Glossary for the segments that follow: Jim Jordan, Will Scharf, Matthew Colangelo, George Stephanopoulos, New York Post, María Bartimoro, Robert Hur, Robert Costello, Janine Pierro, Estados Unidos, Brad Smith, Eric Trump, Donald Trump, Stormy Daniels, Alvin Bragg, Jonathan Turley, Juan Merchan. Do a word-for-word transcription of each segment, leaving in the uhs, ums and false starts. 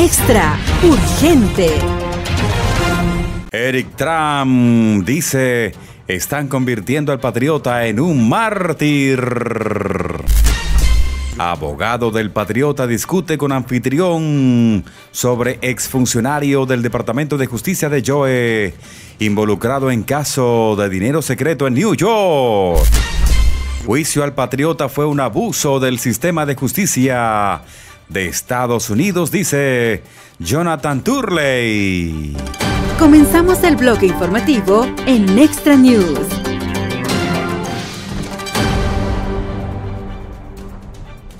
Extra, urgente. Eric Trump dice, están convirtiendo al patriota en un mártir. Abogado del patriota discute con anfitrión sobre exfuncionario del Departamento de Justicia de Joe involucrado en caso de dinero secreto en New York. Juicio al patriota fue un abuso del sistema de justicia de Estados Unidos, dice Jonathan Turley. Comenzamos el bloque informativo en Extra News.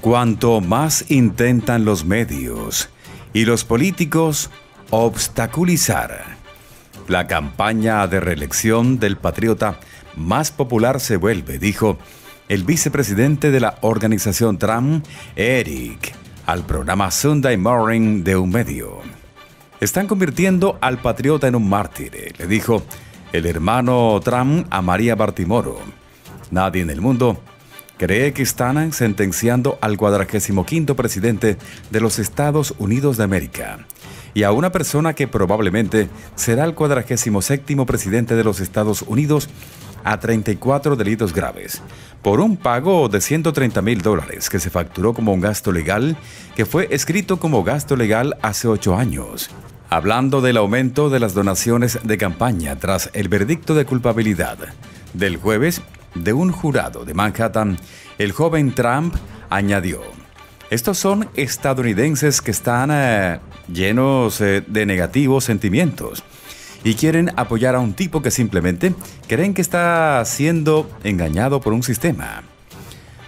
Cuanto más intentan los medios y los políticos obstaculizar la campaña de reelección del patriota, más popular se vuelve, dijo el vicepresidente de la organización Trump, Eric, al programa Sunday Morning de un medio. Están convirtiendo al patriota en un mártir, le dijo el hermano Trump a María Bartimoro. Nadie en el mundo cree que están sentenciando al cuadragésimo quinto presidente de los Estados Unidos de América y a una persona que probablemente será el cuadragésimo séptimo presidente de los Estados Unidos a treinta y cuatro delitos graves por un pago de ciento treinta mil dólares que se facturó como un gasto legal que fue escrito como gasto legal hace ocho años. Hablando del aumento de las donaciones de campaña tras el veredicto de culpabilidad del jueves de un jurado de Manhattan, el joven Trump añadió, estos son estadounidenses que están eh, llenos eh, de negativos sentimientos y quieren apoyar a un tipo que simplemente creen que está siendo engañado por un sistema.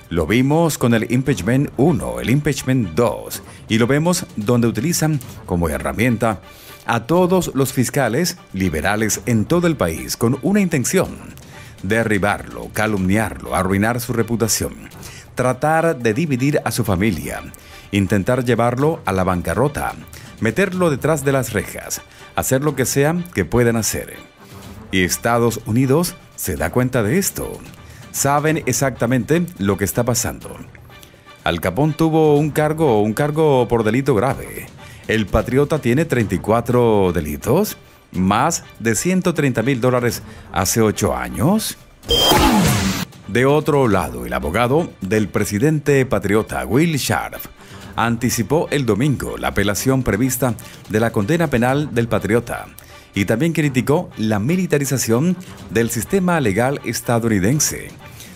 Lo vimos con el impeachment uno, el impeachment dos, y lo vemos donde utilizan como herramienta a todos los fiscales liberales en todo el país con una intención: derribarlo, calumniarlo, arruinar su reputación, tratar de dividir a su familia, intentar llevarlo a la bancarrota, meterlo detrás de las rejas, hacer lo que sea que puedan hacer. Y Estados Unidos se da cuenta de esto. Saben exactamente lo que está pasando. Al Capón tuvo un cargo, un cargo por delito grave. El patriota tiene treinta y cuatro delitos. ¿Más de ciento treinta mil dólares hace ocho años? De otro lado, el abogado del presidente patriota, Will Scharf, anticipó el domingo la apelación prevista de la condena penal del patriota y también criticó la militarización del sistema legal estadounidense,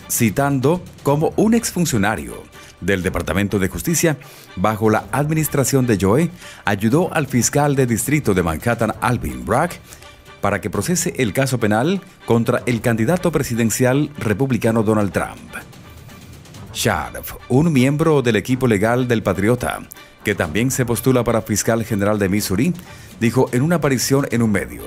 citando como un exfuncionario del Departamento de Justicia bajo la administración de Joe ayudó al fiscal de distrito de Manhattan, Alvin Bragg, para que procese el caso penal contra el candidato presidencial republicano Donald Trump. Scharf, un miembro del equipo legal del patriota, que también se postula para fiscal general de Missouri, dijo en una aparición en un medio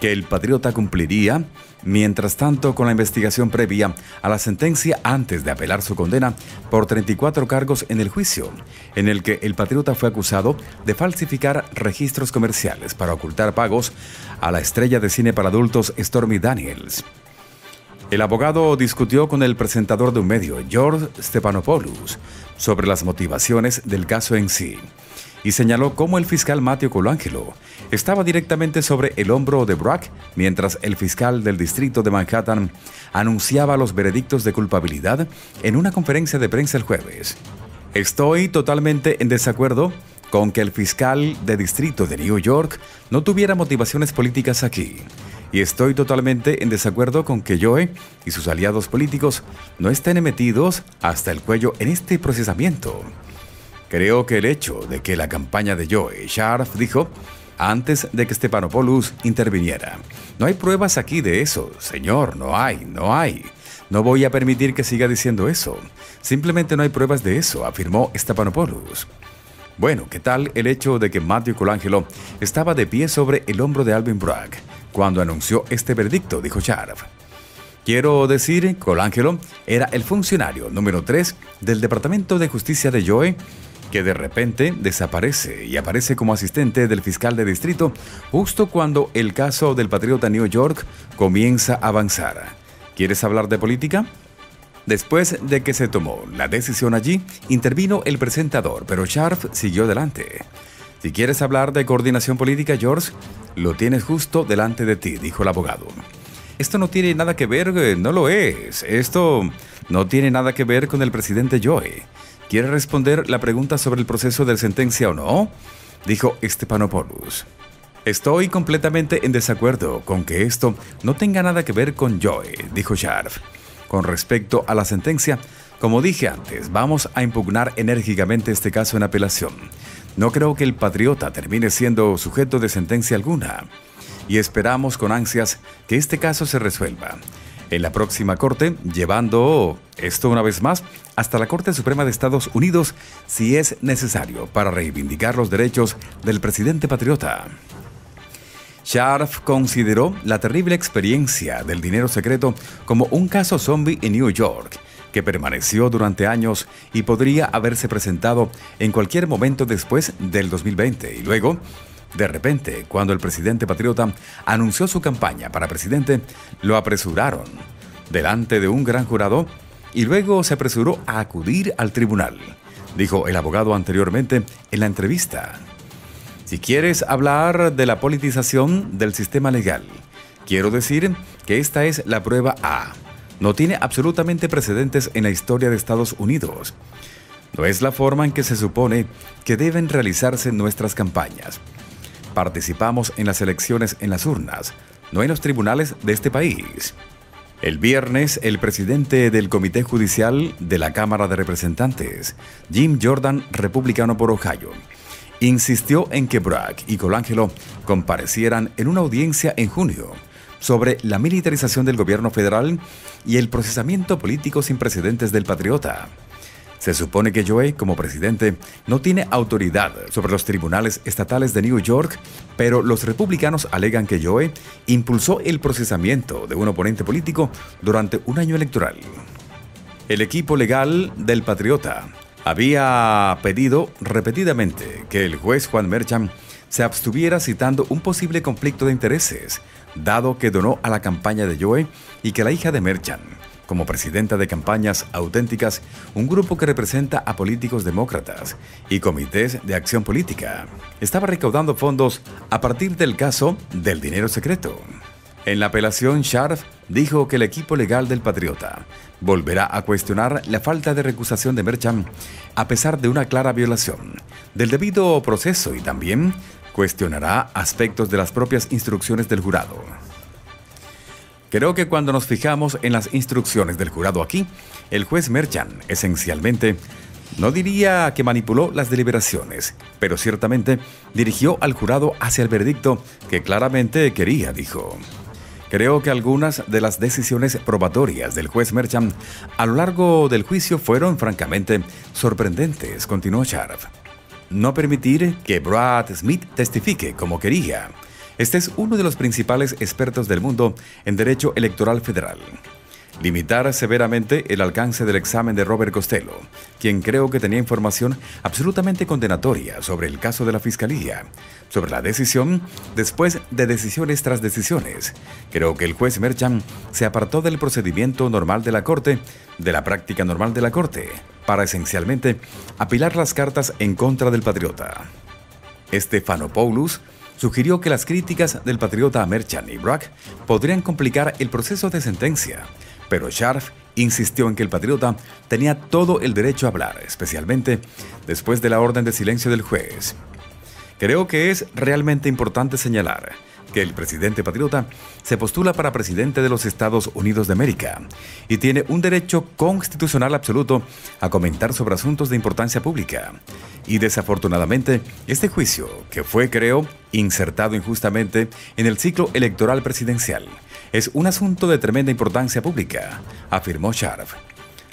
que el patriota cumpliría, mientras tanto, con la investigación previa a la sentencia antes de apelar su condena por treinta y cuatro cargos en el juicio, en el que el patriota fue acusado de falsificar registros comerciales para ocultar pagos a la estrella de cine para adultos Stormy Daniels. El abogado discutió con el presentador de un medio, George Stephanopoulos, sobre las motivaciones del caso en sí, y señaló cómo el fiscal Matthew Colangelo estaba directamente sobre el hombro de Bragg mientras el fiscal del distrito de Manhattan anunciaba los veredictos de culpabilidad en una conferencia de prensa el jueves. Estoy totalmente en desacuerdo con que el fiscal de distrito de New York no tuviera motivaciones políticas aquí. Y estoy totalmente en desacuerdo con que Joe y sus aliados políticos no estén metidos hasta el cuello en este procesamiento. Creo que el hecho de que la campaña de Joe, Scharf dijo, antes de que Stephanopoulos interviniera, no hay pruebas aquí de eso, señor, no hay, no hay. No voy a permitir que siga diciendo eso. Simplemente no hay pruebas de eso, afirmó Stephanopoulos. Bueno, ¿qué tal el hecho de que Matthew Colangelo estaba de pie sobre el hombro de Alvin Bragg cuando anunció este veredicto?, dijo Scharf. Quiero decir, Colangelo era el funcionario número tres del Departamento de Justicia de Joe, que de repente desaparece y aparece como asistente del fiscal de distrito justo cuando el caso del patriota New York comienza a avanzar. ¿Quieres hablar de política? Después de que se tomó la decisión allí, intervino el presentador, pero Scharf siguió adelante. Si quieres hablar de coordinación política, George, lo tienes justo delante de ti, dijo el abogado. Esto no tiene nada que ver, no lo es. Esto no tiene nada que ver con el presidente Joe. ¿Quiere responder la pregunta sobre el proceso de sentencia o no?, dijo Stephanopoulos. Estoy completamente en desacuerdo con que esto no tenga nada que ver con Joe, dijo Scharf. Con respecto a la sentencia, como dije antes, vamos a impugnar enérgicamente este caso en apelación. No creo que el patriota termine siendo sujeto de sentencia alguna. Y esperamos con ansias que este caso se resuelva en la próxima corte, llevando esto una vez más hasta la Corte Suprema de Estados Unidos si es necesario para reivindicar los derechos del presidente patriota. Scharf consideró la terrible experiencia del dinero secreto como un caso zombie en New York, que permaneció durante años y podría haberse presentado en cualquier momento después del dos mil veinte y luego, de repente, cuando el presidente patriota anunció su campaña para presidente, lo apresuraron delante de un gran jurado y luego se apresuró a acudir al tribunal, dijo el abogado anteriormente en la entrevista. Si quieres hablar de la politización del sistema legal, quiero decir que esta es la prueba A. No tiene absolutamente precedentes en la historia de Estados Unidos. No es la forma en que se supone que deben realizarse nuestras campañas. Participamos en las elecciones en las urnas, no en los tribunales de este país. El viernes, el presidente del Comité Judicial de la Cámara de Representantes, Jim Jordan, republicano por Ohio, insistió en que Bragg y Colangelo comparecieran en una audiencia en junio sobre la militarización del gobierno federal y el procesamiento político sin precedentes del patriota. Se supone que Joe, como presidente, no tiene autoridad sobre los tribunales estatales de New York, pero los republicanos alegan que Joe impulsó el procesamiento de un oponente político durante un año electoral. El equipo legal del patriota había pedido repetidamente que el juez Juan Merchan se abstuviera citando un posible conflicto de intereses, dado que donó a la campaña de Joe y que la hija de Merchan, como presidenta de campañas auténticas, un grupo que representa a políticos demócratas y comités de acción política, estaba recaudando fondos a partir del caso del dinero secreto. En la apelación, Scharf dijo que el equipo legal del patriota volverá a cuestionar la falta de recusación de Merchan a pesar de una clara violación del debido proceso y también cuestionará aspectos de las propias instrucciones del jurado. Creo que cuando nos fijamos en las instrucciones del jurado aquí, el juez Merchan, esencialmente, no diría que manipuló las deliberaciones, pero ciertamente dirigió al jurado hacia el veredicto que claramente quería, dijo. Creo que algunas de las decisiones probatorias del juez Merchan a lo largo del juicio fueron francamente sorprendentes, continuó Scharf. No permitir que Brad Smith testifique como quería. Este es uno de los principales expertos del mundo en derecho electoral federal. Limitar severamente el alcance del examen de Robert Costello, quien creo que tenía información absolutamente condenatoria sobre el caso de la Fiscalía, sobre la decisión después de decisiones tras decisiones. Creo que el juez Merchan se apartó del procedimiento normal de la Corte, de la práctica normal de la Corte, para esencialmente apilar las cartas en contra del patriota. Stephanopoulos sugirió que las críticas del patriota a Merchan y Bragg podrían complicar el proceso de sentencia, pero Scharf insistió en que el patriota tenía todo el derecho a hablar, especialmente después de la orden de silencio del juez. Creo que es realmente importante señalar que el presidente patriota se postula para presidente de los Estados Unidos de América y tiene un derecho constitucional absoluto a comentar sobre asuntos de importancia pública. Y desafortunadamente, este juicio, que fue, creo, insertado injustamente en el ciclo electoral presidencial, es un asunto de tremenda importancia pública, afirmó Scharf.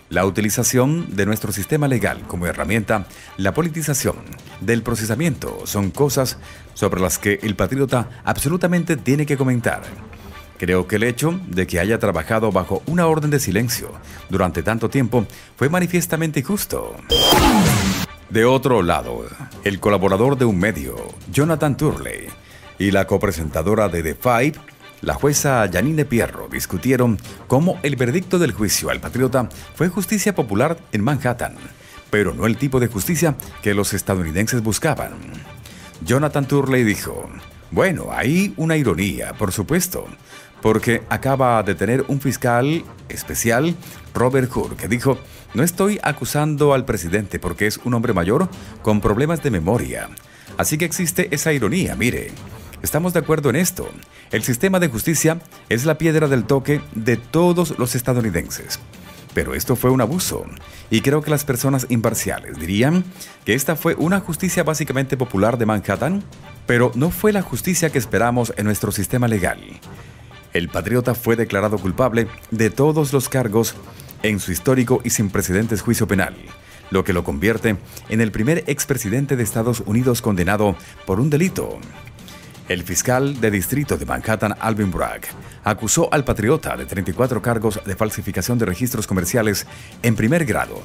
La utilización de nuestro sistema legal como herramienta, la politización del procesamiento son cosas sobre las que el patriota absolutamente tiene que comentar. Creo que el hecho de que haya trabajado bajo una orden de silencio durante tanto tiempo fue manifiestamente injusto. De otro lado, el colaborador de un medio, Jonathan Turley, y la copresentadora de The Five, la jueza Janine Pierro, discutieron cómo el veredicto del juicio al patriota fue justicia popular en Manhattan, pero no el tipo de justicia que los estadounidenses buscaban. Jonathan Turley dijo: bueno, hay una ironía, por supuesto, porque acaba de tener un fiscal especial, Robert Hur, que dijo: no estoy acusando al presidente porque es un hombre mayor con problemas de memoria. Así que existe esa ironía, mire. Estamos de acuerdo en esto. El sistema de justicia es la piedra del toque de todos los estadounidenses. Pero esto fue un abuso, y creo que las personas imparciales dirían que esta fue una justicia básicamente popular de Manhattan, pero no fue la justicia que esperamos en nuestro sistema legal. El patriota fue declarado culpable de todos los cargos en su histórico y sin precedentes juicio penal, lo que lo convierte en el primer expresidente de Estados Unidos condenado por un delito. El fiscal de distrito de Manhattan, Alvin Bragg, acusó al patriota de treinta y cuatro cargos de falsificación de registros comerciales en primer grado.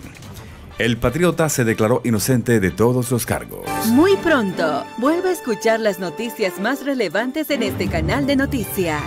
El patriota se declaró inocente de todos los cargos. Muy pronto, vuelve a escuchar las noticias más relevantes en este canal de noticias.